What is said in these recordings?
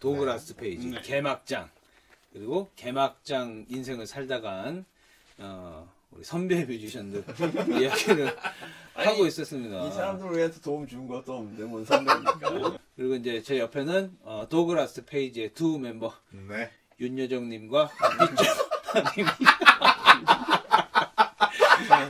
도그라스트 페이지 개막장. 그리고 개막장 인생을 살다간 우리 선배 뮤지션들 이야기를 하고 있었습니다. 이 사람들 우리한테 도움 준 것도 없는데 뭔 선배입니까? 그리고 이제 제 옆에는 도그라스트 페이지의 두 멤버 네. 윤여정님과 빗정님이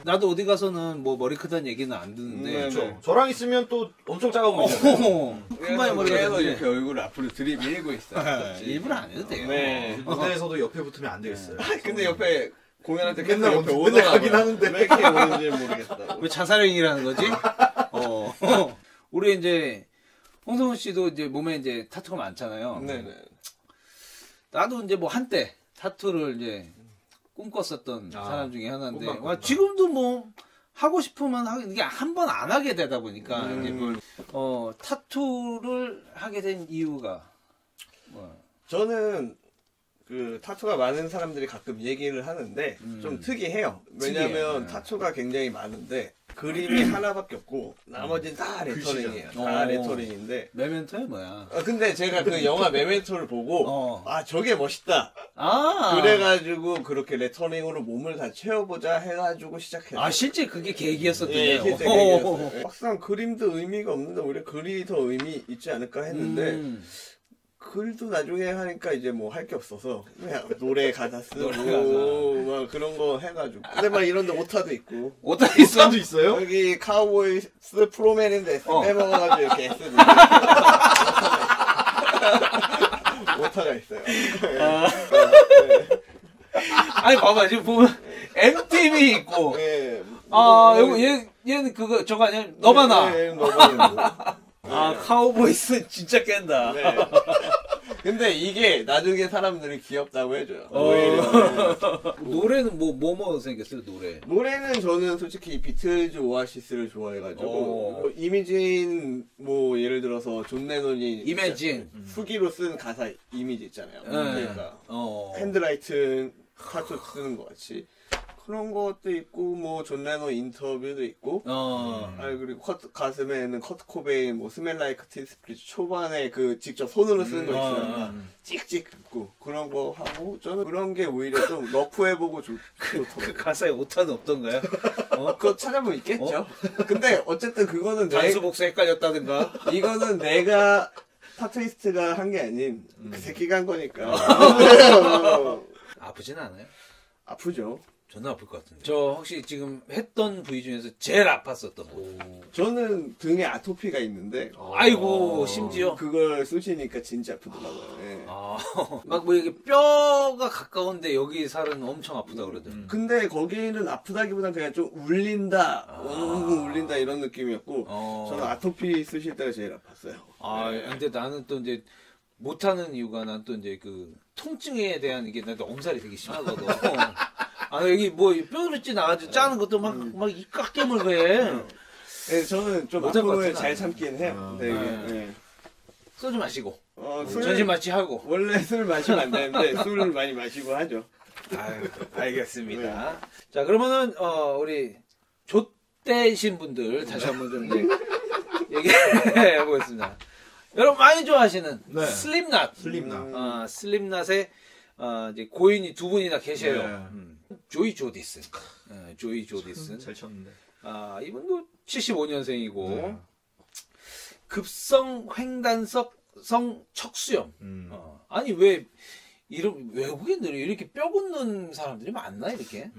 나도 어디 가서는 뭐 머리 크다는 얘기는 안 듣는데 저랑 있으면 또 엄청 작아 보이잖아요. 큰마의 머리가 그래서 이렇게 얼굴을 앞으로 들이밀고 있어요. 일부러 안 해도 돼요. 네. 무대에서도 옆에 붙으면 안 되겠어요. 근데 옆에 공연할 때 맨날 옆에 오더라고요. 하는데 왜 이렇게 오는지 모르겠다. 왜 자살행위라는 거지? 우리 이제 홍성훈 씨도 이제 몸에 이제 타투가 많잖아요. 네네. 나도 이제 뭐 한때 타투를 이제 꿈꿨었던 사람 중에 하나인데 와, 지금도 뭐 하고 싶으면 이게 한 번 안 하게 되다 보니까 이제 타투를 하게 된 이유가 뭐. 저는 그 타투가 많은 사람들이 가끔 얘기를 하는데 좀 특이해요. 왜냐하면 타투가 굉장히 많은데 그림이 하나밖에 없고 나머지는 다 레터링이에요. 다 레터링인데 메멘토야 뭐야? 근데 제가 그 영화 메멘토를 보고 아 저게 멋있다. 그래가지고 그렇게 레터링으로 몸을 다 채워보자 해가지고 시작했어요. 아 실제 그게 계기였었군요. 예, 실제 계기였어요. 막상 그림도 의미가 없는데 오히려 글이 더 의미 있지 않을까 했는데 글도 나중에 하니까 이제 뭐 할 게 없어서 그냥 노래 가사 쓰고 막 그런 거 해가지고 근데 막 이런데 오타도 있고 오타도 있어? 오타도 있어요? 여기 카우보이 스 프로맨인데 S 빼먹어가지고 이렇게 S 오타가 있어요. 아니 봐봐 지금 보면 MTV 있고 얘는 그거 저거 아니야? 너바나 너바나 아, 카우보이스 진짜 깬다. 네. 근데 이게 나중에 사람들이 귀엽다고 해줘요. 노래는 뭐 생겼어요, 노래? 노래는 저는 솔직히 비틀즈 오아시스를 좋아해가지고, 이미진, 뭐, 예를 들어서 존 레논이. 이미진. 후기로 쓴 가사 이미지 있잖아요. 그러니까. 핸드라이튼, 카트 쓰는 것 같이. 그런 것도 있고 뭐 존 레논 인터뷰도 있고 아니 그리고 가슴에는 커트 코베인 뭐 스멜 라이크 틴 스피릿 초반에 그 직접 손으로 쓰는 거 있어요. 찍찍 긋고 그런 거 하고 저는 그런 게 오히려 좀 러프해보고 그 가사에 오타는 없던가요? 그거 찾아보면 있겠죠. 근데 어쨌든 그거는 단수 복수 헷갈렸다든가 이거는 내가 타투이스트가 한 게 아닌 그 새끼가 한 거니까 아프진 않아요? 아프죠. 저는 아플 것 같은데. 저 혹시 지금 했던 부위 중에서 제일 아팠었던 거. 저는 등에 아토피가 있는데. 아이고 심지어. 그걸 쑤시니까 진짜 아프더라고요. 네. 막 뭐 이게 뼈가 가까운데 여기 살은 엄청 아프다 그러죠. 근데 거기는 아프다기보단 그냥 좀 울린다, 울린다 이런 느낌이었고 저는 아토피 쑤실 때가 제일 아팠어요. 네. 근데 나는 또 이제. 못하는 이유가 난 또 이제 그 통증에 대한 이게 나도 엄살이 되게 심하거든. 여기 뭐 뼈그릇지 나가지고 짜는 것도 막 입 깎게 물고 해. 네, 저는 좀 앞으로 잘 참긴 해요. 네, 네. 소주 마시고. 전신 마취하고. 원래 술 마시면 안 되는데 술을 많이 마시고 하죠. 아유, 알겠습니다. 네. 자, 그러면은, 우리 좆대신 분들 다시 한번 좀 얘기해 보겠습니다. 여러분 많이 좋아하시는 슬립낫, 슬립낫의 이제 고인이 두 분이나 계셔요. 조이 조디슨, 조이 조디슨 잘 쳤는데. 이분도 75년생이고 급성 횡단성 척수염. 아니 왜 이런 외국인들이 이렇게 뼈 굳는 사람들이 많나 이렇게?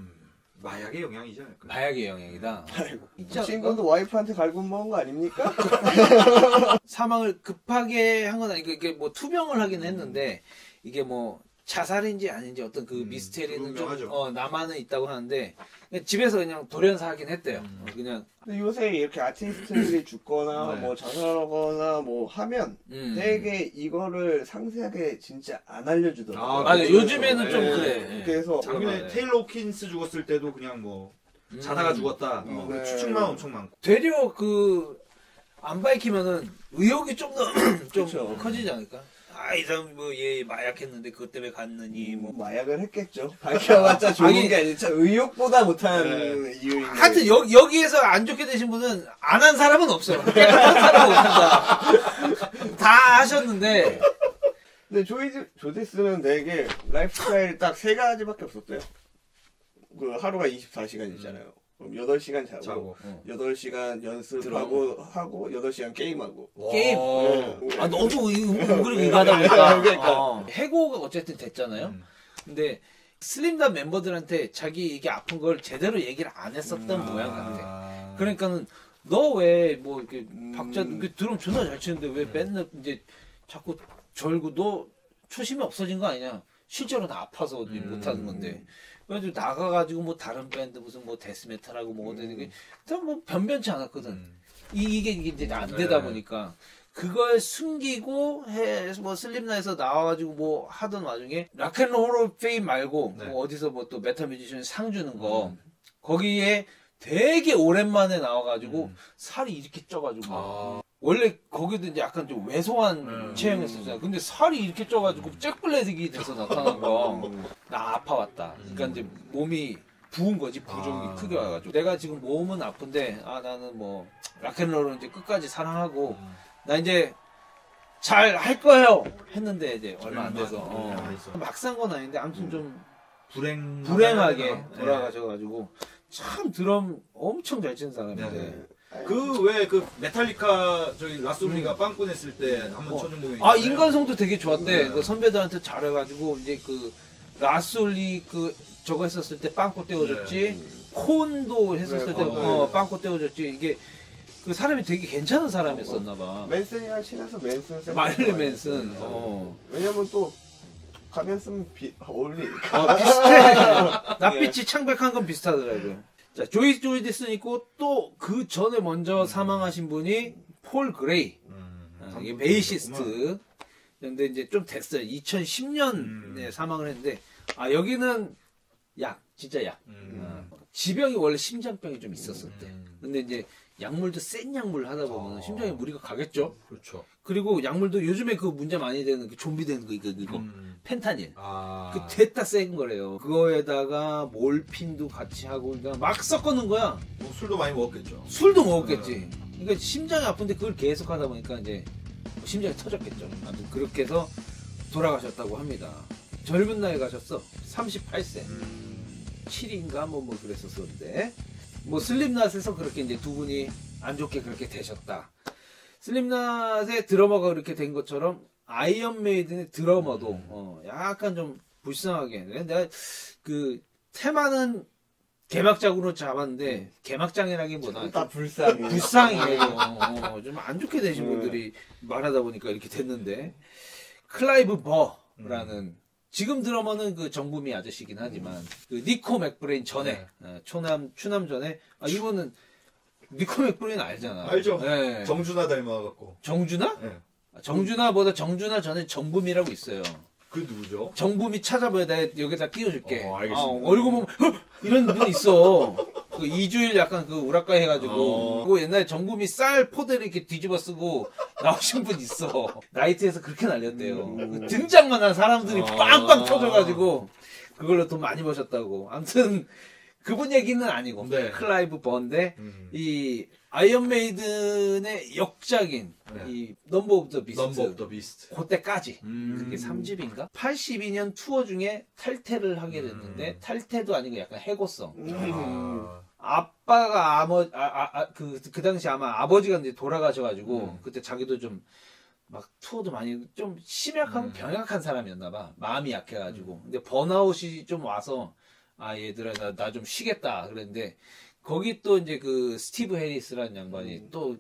마약의 영향이지 않을까? 마약의 영향이다. 친구도 와이프한테 갈굼먹은 거 아닙니까? 사망을 급하게 한 건 아니고 이게 뭐 투병을 하긴 했는데 이게 뭐 자살인지 아닌지 어떤 그 미스테리는 좀 남아는 있다고 하는데 집에서 그냥 돌연사하긴 했대요. 그냥 근데 요새 이렇게 아티스트들이 죽거나 뭐 자살하거나 뭐 하면 되게 이거를 상세하게 진짜 안 알려주더라고요. 요즘에는 좀 그래. 그래서 작년에 테일러 호킨스 죽었을 때도 그냥 뭐 자다가 죽었다. 추측만 엄청 많고. 되려 안 밝히면은 의혹이 좀 더 좀 커지지 않을까? 이 사람 뭐 얘 마약했는데 그것 때문에 갔느니 뭐 마약을 했겠죠. 밝혀봤자 좋은 게 아니라 의욕보다 못하는 이유인 거예요. 하여튼 여기에서 안 좋게 되신 분은 안 한 사람은 없어요. 깨끗한 사람은 없습니다. 다 하셨는데 근데 조디슨는 되게 라이프스타일이 딱 세 가지밖에 없었대요. 그 하루가 24시간이잖아요. 그럼 8시간 자고 8시간 연습하고 하고 8시간 게임하고. 게임? 네. 아 너도 그렇게 하다 보니까. 그러니까. 해고가 어쨌든 됐잖아요. 근데 슬림단 멤버들한테 자기 이게 아픈 걸 제대로 얘기를 안 했었던 모양 같아. 그러니까는 너 왜 뭐 이렇게 박자 드럼 존나 잘 치는데 왜 맨날 이제 자꾸 절고 너 초심이 없어진 거 아니냐? 실제로는 아파서 못하는 건데. 그래가지고 나가가지고 뭐 다른 밴드 무슨 뭐 데스메탈하고 뭐 어떤 게 다 뭐 변변치 않았거든. 이게 이제 안 되다 보니까. 그걸 숨기고 뭐 슬립나에서 나와가지고 뭐 하던 와중에 락앤롤 페인 말고 네. 뭐 어디서 뭐 또 메탈 뮤지션 상 주는 거 거기에 되게 오랜만에 나와가지고 살이 이렇게 쪄가지고 아. 원래 거기도 이제 약간 좀 왜소한 체형이었었잖아. 근데 살이 이렇게 쪄가지고 잭블랙이 돼서 나타난 거. 나 아파왔다. 그러니까 이제 몸이 부은 거지, 부종이 아, 크게 와가지고. 내가 지금 몸은 아픈데 아 나는 뭐 락앤롤은 이제 끝까지 사랑하고. 나 이제 잘 할 거예요 했는데 이제 얼마 안 돼서 막상 건 아닌데 아무튼 좀 불행하게 돌아가셔가지고 네. 참 드럼 엄청 잘 치는 사람인데 그 왜 그 메탈리카 저기 라소리가 빵꾸 냈을 때 한번 쳐준 곡이 아 인간성도 되게 좋았대. 그 선배들한테 잘해가지고 이제 그 라솔리 그 저거 했었을 때 빵꾸 떼어줬지 콘도 했었을 때 빵꾸 떼어줬지 이게 그 사람이 되게 괜찮은 사람이었었나봐. 맨슨이랑 친해서 맨슨. 마일리 맨슨. 왜냐면 또 가면 쓰면 어울리니까. 비슷해. 낯빛이 창백한 건 비슷하더라고요. 자, 조이 조디슨 있고 또 그 전에 먼저 사망하신 분이 폴 그레이. 이게 베이시스트. 근데 이제 좀 됐어요. 2010년에 사망을 했는데 아 여기는 약 진짜 약. 지병이 원래 심장병이 좀 있었었대. 근데 이제 약물도 센 약물 하다 보면 심장에 무리가 가겠죠. 그렇죠. 그리고 약물도 요즘에 그 문제 많이 되는 그 좀비 되는 거 이거 펜타닐. 아. 그 됐다 센 거래요. 그거에다가 몰핀도 같이 하고 그러니까 막 섞어놓은 거야. 뭐 술도 많이 먹었겠죠. 술도 먹었겠지. 그러니까 심장이 아픈데 그걸 계속 하다 보니까 이제 심장이 터졌겠죠. 아무튼 그렇게 해서 돌아가셨다고 합니다. 젊은 나이 가셨어. 38세. 7인가 뭐 그랬었는데. 뭐 슬립낫에서 그렇게 이제 두 분이 안 좋게 그렇게 되셨다. 슬립낫의 드러머가 그렇게 된 것처럼 아이언메이든의 드러머도 약간 좀 불쌍하게. 내가 그 테마는 개막장으로 잡았는데 개막장이라기보다 다 불쌍해. 불쌍해요. 좀 안 좋게 되신 분들이 말하다 보니까 이렇게 됐는데 클라이브 버라는 지금 드러머는 그 정부미 아저씨긴 하지만 그 니코 맥브레인 전에 추남 전에 아 이분은 니코 맥브레인 알잖아. 알죠. 네. 정준하 닮아갖고. 정준하? 네. 정준하보다 정준하 전에 정부미라고 있어요. 그 누구죠? 정부미 찾아봐야 돼. 여기다 끼워줄게. 알겠습니다. 얼굴 보면 헉! 이런 눈 있어. 그 2주일 약간 그 우락가 해가지고 그거 옛날에 정부미 쌀 포대를 이렇게 뒤집어 쓰고 나오신 분 있어. 나이트에서 그렇게 날렸대요. 그 등장만 한 사람들이 빵빵 터져가지고 그걸로 돈 많이 버셨다고. 아무튼 그분 얘기는 아니고 네. 클라이브 번데 이 아이언메이든의 역작인 이 넘버 오브 더 비스트. 넘버 오브 더 비스트. 그때까지. 그게 3집인가? 82년 투어 중에 탈퇴를 하게 됐는데 탈퇴도 아니고 약간 해고성. 아빠가 그 당시 아마 아버지가 이제 돌아가셔가지고 그때 자기도 좀 막 투어도 많이 좀 심약하고 병약한 사람이었나봐. 마음이 약해가지고. 근데 번아웃이 좀 와서 아 얘들아 나 좀 쉬겠다 그랬는데. 거기 또 이제 그 스티브 해리스라는 양반이 또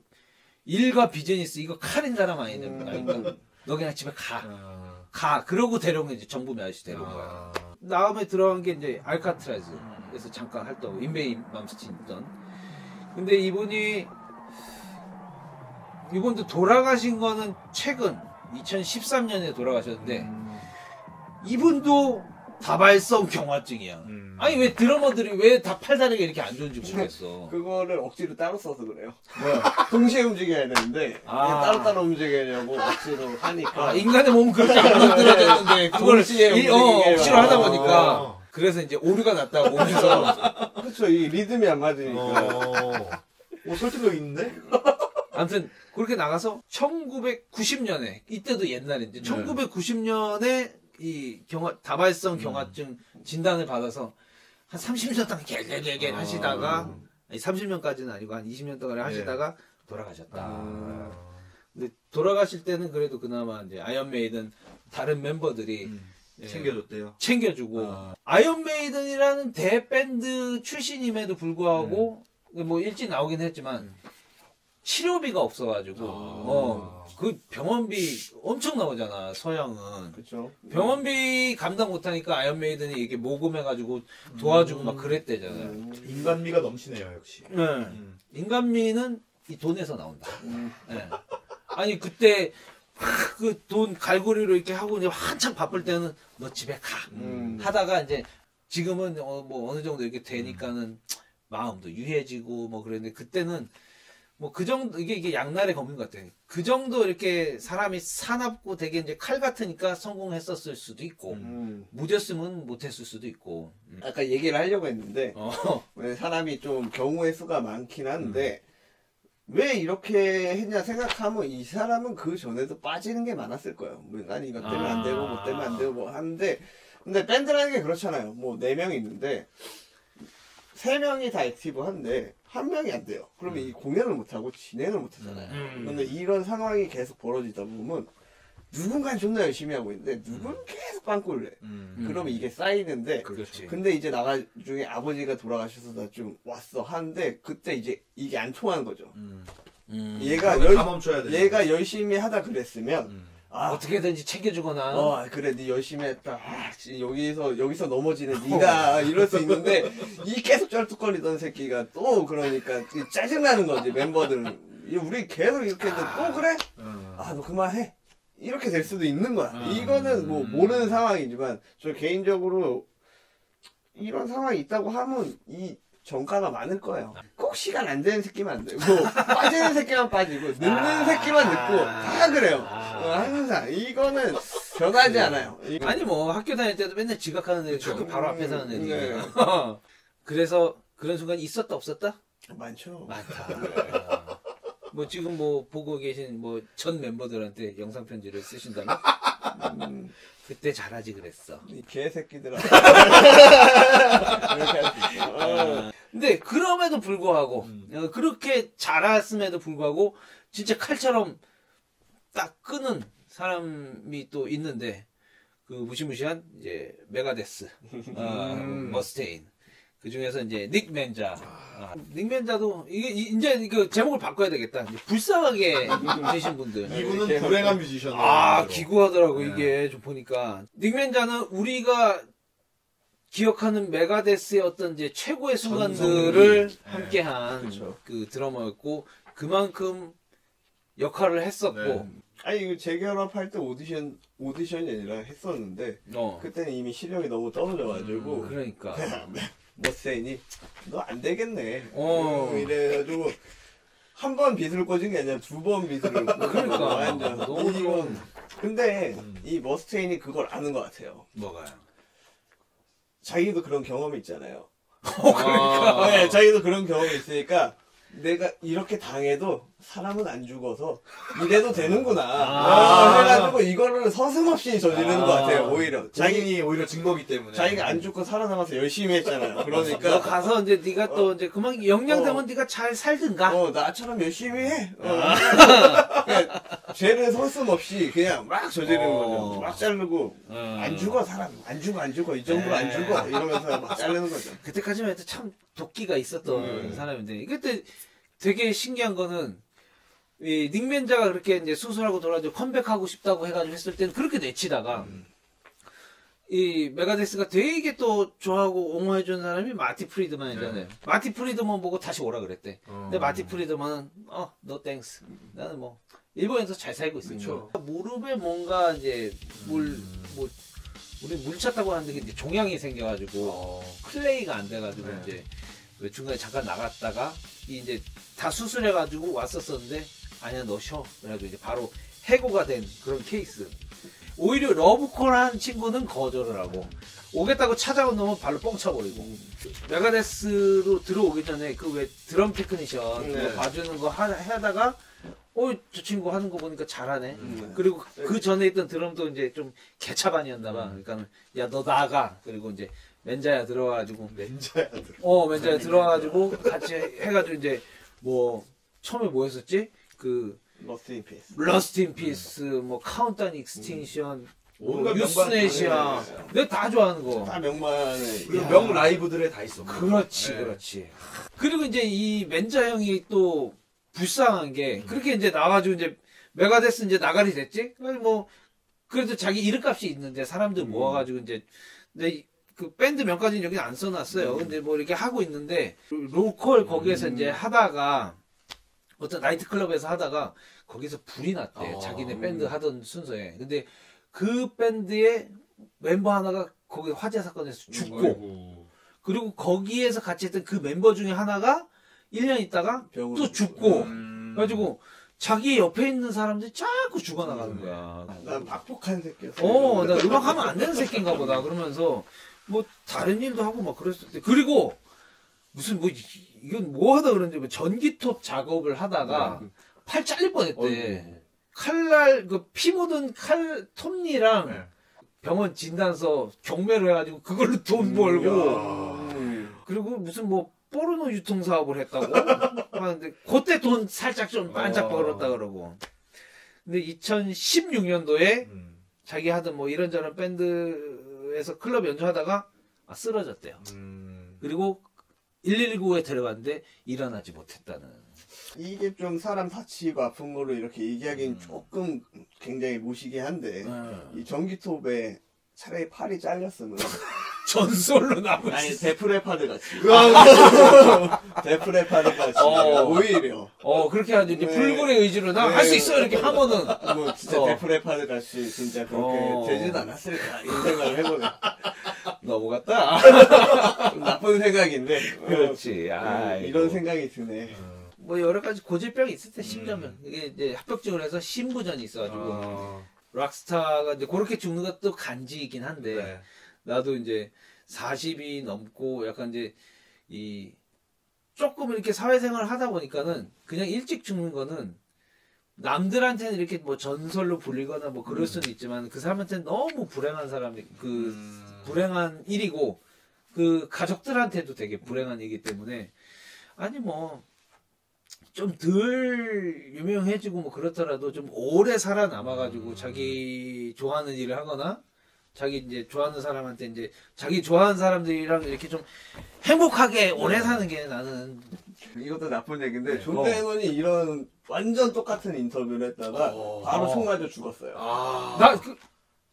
일과 비즈니스 이거 칼인 사람 아니니까 너 그냥 집에 가 그러고 데려온 게 이제 정부미 아저씨 데려온 거야. 다음에 들어간 게 이제 알카트라즈에서 잠깐 활동 인베이 맘스틴 있던. 근데 이분도 돌아가신 거는 최근 2013년에 돌아가셨는데 이분도 다발성 경화증이야. 아니 왜 드러머들이 왜 다 팔다리가 이렇게 안 좋은지 모르겠어. 그거를 억지로 따로 써서 그래요. 동시에 움직여야 되는데 따로따로 움직이려고 억지로 하니까 인간의 몸은 그렇게 안 만들어졌는데 그걸 억지로 하다 보니까 그래서 이제 오류가 났다고 몸에서. 그렇죠. 이 리듬이 안 맞으니까. 설득력 있는데? 아무튼 그렇게 나가서 1990년에 이때도 옛날인데 1990년에 이 다발성 경화증 진단을 받아서 한 30년 동안 갤갤갤 하시다가 30년까지는 아니고 한 20년 동안 하시다가 돌아가셨다. 근데 돌아가실 때는 그래도 그나마 이제 아이언메이든 다른 멤버들이 예, 챙겨줬대요. 챙겨주고 아이언메이든이라는 대밴드 출신임에도 불구하고 뭐 일찍 나오긴 했지만 치료비가 없어가지고 그 병원비 엄청 나오잖아 서양은. 그렇죠. 병원비 감당 못하니까 아이언메이든이 이렇게 모금해가지고 도와주고 막 그랬대잖아요. 인간미가 넘치네요 역시. 네. 인간미는 이 돈에서 나온다. 네. 아니 그때 그 돈 갈고리로 이렇게 하고 이제 한참 바쁠 때는 너 집에 가 하다가 이제 지금은 뭐 어느 정도 이렇게 되니까는 마음도 유해지고 뭐 그랬는데 그때는 뭐 그 정도 이게 양날의 검인 것 같아. 그 정도 이렇게 사람이 사납고 되게 이제 칼 같으니까 성공했었을 수도 있고 무뎠으면 못했을 수도 있고. 아까 얘기를 하려고 했는데 사람이 좀 경우의 수가 많긴 한데. 왜 이렇게 했냐 생각하면 이 사람은 그 전에도 빠지는 게 많았을 거예요. 난 이것 때문에 안 되고 뭐 때문에 안 되고 뭐 하는데 근데 밴드라는 게 그렇잖아요. 뭐 4명이 있는데 3명이 다 액티브한데 1명이 안 돼요. 그러면 이 공연을 못하고 진행을 못하잖아요. 근데 이런 상황이 계속 벌어지다 보면 누군가는 존나 열심히 하고 있는데 누군 계속 빵꾸를 내. 그러면 이게 쌓이는데 그렇지. 근데 이제 나중에 아버지가 돌아가셔서 나 좀 왔어 하는데 그때 이제 이게 안 통하는 거죠. 얘가 열심히 하다 그랬으면 아, 어떻게든지 챙겨주거나 그래 니 열심히 했다 여기서 넘어지는 니다 이럴 수 있는데 이 계속 쩔뚝거리던 새끼가 또 그러니까 짜증나는 거지 멤버들은. 우리 계속 이렇게 했는데 또 그래? 아 너 그만해 이렇게 될 수도 있는 거야. 이거는 뭐 모르는 상황이지만 저 개인적으로 이런 상황이 있다고 하면 이 정가가 많을 거예요. 꼭 시간 안 되는 새끼만 안 되고 빠지는 새끼만 빠지고 늦는 새끼만 늦고 다 그래요. 항상 이거는 변하지 않아요. 아니 뭐 학교 다닐 때도 맨날 지각하는 애들 학교 바로 앞에 사는 애들. 네. 그래서 그런 순간이 있었다 없었다? 많죠. 많다. 뭐 지금 뭐 보고 계신 뭐 전 멤버들한테 영상 편지를 쓰신다면 그때 잘하지 그랬어 이 개새끼들아 이렇게 할 수 있어. 근데 그럼에도 불구하고 그렇게 잘했음에도 불구하고 진짜 칼처럼 딱 끄는 사람이 또 있는데 그 무시무시한 이제 메가데스 머스테인 그 중에서 이제 닉 멘자, 닉 멘자도 이제 그 제목을 바꿔야 되겠다. 이제 불쌍하게 되신 분들. 이분은 불행한 뮤지션. 기구하더라고. 이게 좀 보니까 닉 멘자는 우리가 기억하는 메가데스의 어떤 이제 최고의 순간들을 함께한 그 드러머였고 그만큼 역할을 했었고. 아니 이거 재결합할 때 오디션이 아니라 했었는데 그때는 이미 실력이 너무 떨어져가지고. 그러니까. 머스테인이 너 안 되겠네. 이래가지고 한 번 빗을 꽂은 게 아니라 두 번 빗을 꽂은 거야. 그러니까. 너무 좋은. 근데 이 머스테인이 그걸 아는 것 같아요. 뭐가요? 자기도 그런 경험이 있잖아요. 그러니까. 네, 자기도 그런 경험이 있으니까 내가 이렇게 당해도 사람은 안 죽어서 이래도 되는구나. 해가지고 이거를 서슴없이 저지르는 것 같아요. 오히려 자기는 오히려 증거기 때문에 자기가 안 죽고 살아남아서 열심히 했잖아요. 그러니까 너 가서 이제 네가 또 이제 그만 영양되면 네가 잘 살든가. 나처럼 열심히 해. 그러니까 죄를 서슴없이 그냥 막 저지르는 거죠. 막 자르고 안 죽어 사람 안 죽어 이 정도로 안 죽어 이러면서 막 자르는 거죠. 그때까지만 해도 참 도끼가 있었던 사람인데 그때 되게 신기한 거는 이 닉맨자가 그렇게 이제 수술하고 돌아가지고 컴백하고 싶다고 해가지고 했을 때는 그렇게 내치다가 이 메가데스가 되게 또 좋아하고 옹호해주는 사람이 마티 프리드만이잖아요. 마티 프리드만 보고 다시 오라 그랬대. 근데 마티 프리드만은 no thanks. 나는 뭐 일본에서 잘 살고 있으니까 무릎에 뭔가 이제 우리 물 찼다고 하는데 이제 종양이 생겨가지고 클레이가 안 돼가지고 이제 중간에 잠깐 나갔다가 이제 다 수술해가지고 왔었는데 아니야 너 쉬어. 그래가지고 이제 바로 해고가 된 그런 케이스. 오히려 러브콜한 친구는 거절을 하고 오겠다고 찾아온 놈은 발로 뻥 차버리고. 메가데스로 들어오기 전에 그 왜 드럼 테크니션 네. 봐주는 거 하다가 저 친구 하는 거 보니까 잘하네. 그리고 그 전에 있던 드럼도 이제 좀 개차반이었나봐. 그러니까 야 너 나가. 그리고 이제 맨자야 들어와가지고. 맨자야 들어와가지고 같이 해가지고 이제 뭐 처음에 뭐 했었지? 그 러스틴 피스. 러스틴 피스, 뭐 카운터닉 익스텐션. 유스네시아. 내가 다 좋아하는 거. 다 명만의 명 라이브들에 다 있어. 그렇지, 네. 그렇지. 그리고 이제 이 멘자 형이 또 불쌍한 게 그렇게 이제 나와가지고 이제 메가데스 이제 나가리 됐지. 뭐 그래도 자기 이름값이 있는데 사람들 모아가지고 이제 근데 그 밴드 명까지는 여기 안 써놨어요. 근데 뭐 이렇게 하고 있는데 로컬 거기에서 이제 하다가. 어떤 나이트클럽에서 하다가 거기서 불이 났대. 자기네 밴드 하던 순서에. 근데 그 밴드의 멤버 하나가 거기 화재 사건에서 죽고 아이고. 그리고 거기에서 같이 했던 그 멤버 중에 하나가 1년 있다가 또 죽고 그래가지고 자기 옆에 있는 사람들이 자꾸 죽어나가는 거야. 난 박복한 새끼야. 나 음악하면 안 되는 새끼인가 보다. 그러면서 뭐 다른 일도 하고 막 그랬을 때. 그리고 무슨 뭐 이건 뭐 하다 그런지 뭐 전기톱 작업을 하다가 팔 잘릴 뻔했대. 칼날 그 피 묻은 칼 톱니랑 병원 진단서 경매로 해가지고 그걸로 돈 벌고 그리고 무슨 뭐 포르노 유통 사업을 했다고 하는데 그때 돈 살짝 좀 반짝 벌었다 그러고. 근데 2016년도에 자기 하던 뭐 이런저런 밴드에서 클럽 연주하다가 쓰러졌대요. 그리고 119에 데려갔는데 일어나지 못했다는. 이게 좀 사람 다치고 아픈 거로 이렇게 얘기하기는 조금 굉장히 무시긴 한데 이 전기톱에 차라리 팔이 잘렸으면 전설로 남으시. 아니 데프 레파드 같이. 데프 레파드 같이. 오히려. 그렇게 하지. 네. 불굴의 의지로 나 할 수 있어 이렇게 하면은. 뭐 진짜 데프 레파드 같이 진짜 그렇게 되진 않았을까 이 생각을 해보네. 너무 같다. 나쁜 생각인데. 그렇지. 이런 생각이 드네. 뭐 여러 가지 고질병이 있을 때 심장병. 이게 이제 합병증을 해서 심부전이 있어가지고 락스타가 이제 그렇게 죽는 것도 간지이긴 한데 나도 이제 40이 넘고 약간 이제 이 조금 이렇게 사회생활을 하다 보니까는 그냥 일찍 죽는 거는 남들한테는 이렇게 뭐 전설로 불리거나 뭐 그럴 수는 있지만 그 사람한테는 너무 불행한 사람이 불행한 일이고 그 가족들한테도 되게 불행한 일이기 때문에 아니 뭐 좀 덜 유명해지고 뭐 그렇더라도 좀 오래 살아남아가지고 자기 좋아하는 일을 하거나 자기 이제 좋아하는 사람한테 이제 자기 좋아하는 사람들이랑 이렇게 좀 행복하게 오래 사는 게 나는. 이것도 나쁜 얘기인데 존 레논이 이런 완전 똑같은 인터뷰를 했다가 바로 총 맞아 죽었어요.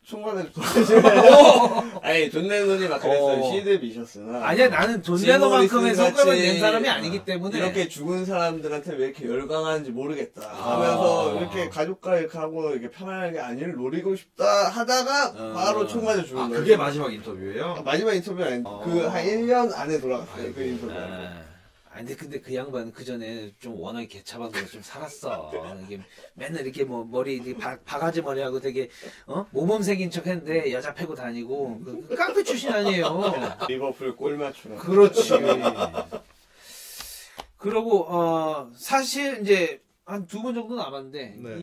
총맞아 죽었어요. 아니 존 레논이 막 그랬어요. 시드 비셔스나 아니야 나는 존 레논만큼의 성과만 낸 사람이 아니기 때문에 이렇게 죽은 사람들한테 왜 이렇게 열광하는지 모르겠다 하면서 이렇게 가족과 이렇게 하고 이렇게 편안하게 안위를 노리고 싶다 하다가 바로 총맞아 죽은 거예요. 그게 마지막 인터뷰예요? 마지막 인터뷰는 아닌데 그 한 1년 안에 돌아갔어요. 그 인터뷰 아니 근데 그 양반은 그 전에 좀 워낙에 개차반으로 좀 살았어. 이게 맨날 이렇게 뭐 머리 이렇게 바가지 머리하고 되게 모범생인 척했는데 여자 패고 다니고 깡패 출신 아니에요. 리버풀 꼴 맞추라. 그렇지. 그러고 사실 이제 한 두 번 정도 남았는데. 네.